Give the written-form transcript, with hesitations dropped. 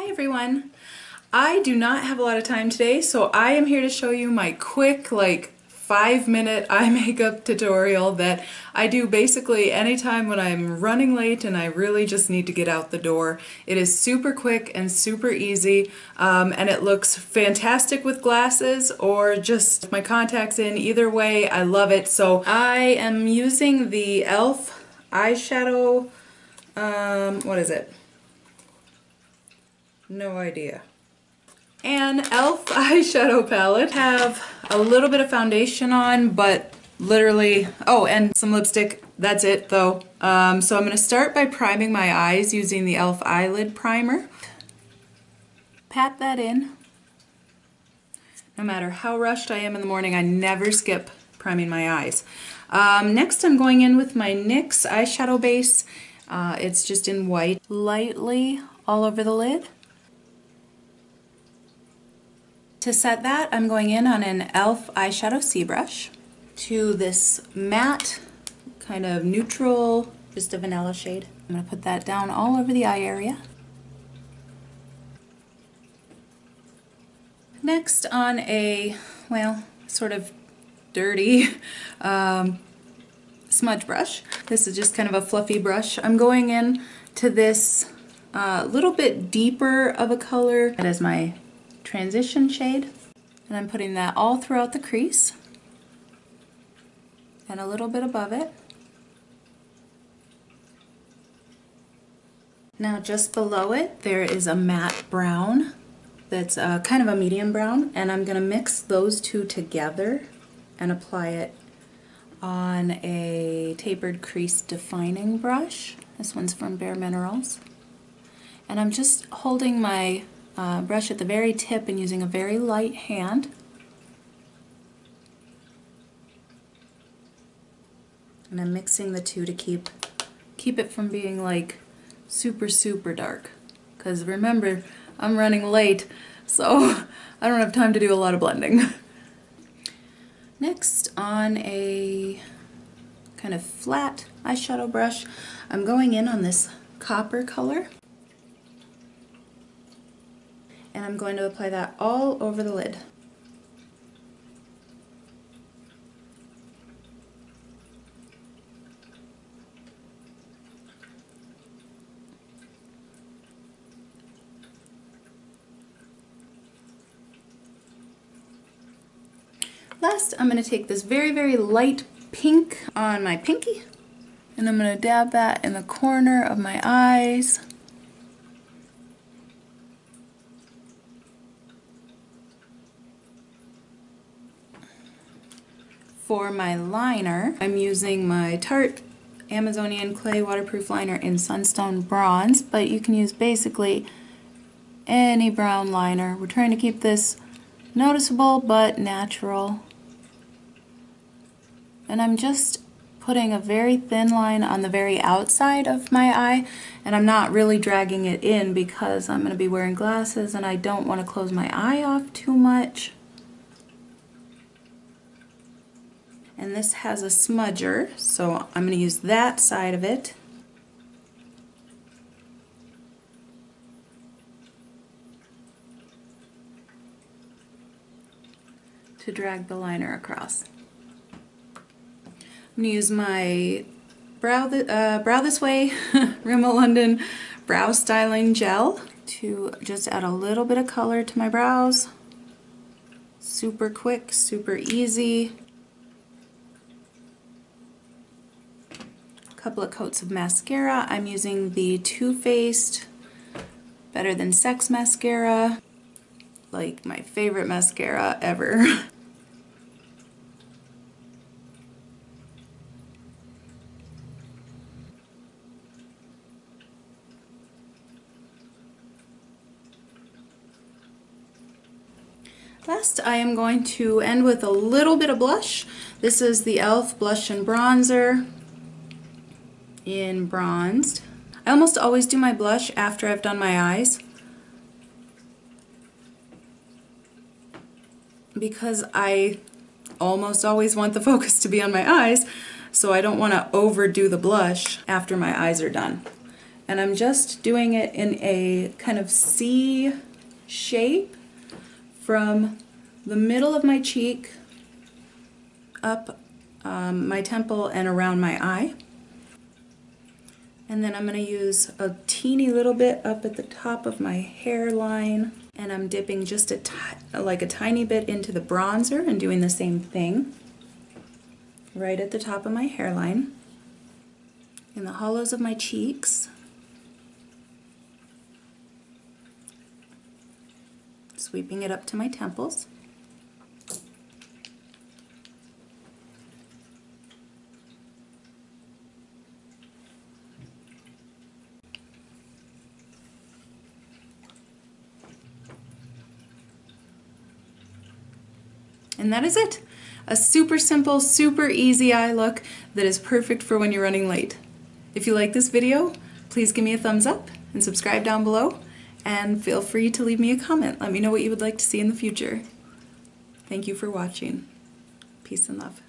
Hi everyone! I do not have a lot of time today, so I am here to show you my quick, like, 5-minute eye makeup tutorial that I do basically anytime when I'm running late and I really just need to get out the door. It is super quick and super easy, and it looks fantastic with glasses or just my contacts in. Either way, I love it. So I am using the e.l.f. eyeshadow, what is it? No idea. An e.l.f. eyeshadow palette. Have a little bit of foundation on, but literally, oh, and some lipstick. That's it though. So I'm going to start by priming my eyes using the e.l.f. eyelid primer. Pat that in. No matter how rushed I am in the morning, I never skip priming my eyes. Next I'm going in with my NYX eyeshadow base. It's just in white. Lightly all over the lid. To set that, I'm going in on an e.l.f. eyeshadow C brush to this matte, kind of neutral, just a vanilla shade. I'm going to put that down all over the eye area. Next on a, well, sort of dirty smudge brush. This is just kind of a fluffy brush. I'm going in to this little bit deeper of a color. That is my transition shade, and I'm putting that all throughout the crease and a little bit above it. Now just below it there is a matte brown that's kind of a medium brown, and I'm going to mix those two together and apply it on a tapered crease defining brush. This one's from Bare Minerals, and I'm just holding my brush at the very tip and using a very light hand. And I'm mixing the two to keep it from being like super, super dark. Because remember, I'm running late, so I don't have time to do a lot of blending. Next, on a kind of flat eyeshadow brush, I'm going in on this copper color. And I'm going to apply that all over the lid. Last, I'm going to take this very, very light pink on my pinky, and I'm going to dab that in the corner of my eyes. For my liner, I'm using my Tarte Amazonian Clay Waterproof Liner in Sunstone Bronze, but you can use basically any brown liner. We're trying to keep this noticeable but natural. And I'm just putting a very thin line on the very outside of my eye, and I'm not really dragging it in because I'm going to be wearing glasses and I don't want to close my eye off too much. And this has a smudger, so I'm going to use that side of it. To drag the liner across. I'm going to use my Brow This Way Rimmel London Brow Styling Gel to just add a little bit of color to my brows. Super quick, super easy. Couple of coats of mascara. I'm using the Too Faced Better Than Sex Mascara, like my favorite mascara ever. Last, I am going to end with a little bit of blush. This is the e.l.f. Blush and Bronzer in Bronzed. I almost always do my blush after I've done my eyes because I almost always want the focus to be on my eyes, so I don't want to overdo the blush after my eyes are done. and I'm just doing it in a kind of C shape from the middle of my cheek up my temple and around my eye. And then I'm going to use a teeny little bit up at the top of my hairline, and I'm dipping just like a tiny bit into the bronzer and doing the same thing right at the top of my hairline, in the hollows of my cheeks. Sweeping it up to my temples. And that is it. A super simple, super easy eye look that is perfect for when you're running late. If you like this video, please give me a thumbs up and subscribe down below, and feel free to leave me a comment. Let me know what you would like to see in the future. Thank you for watching. Peace and love.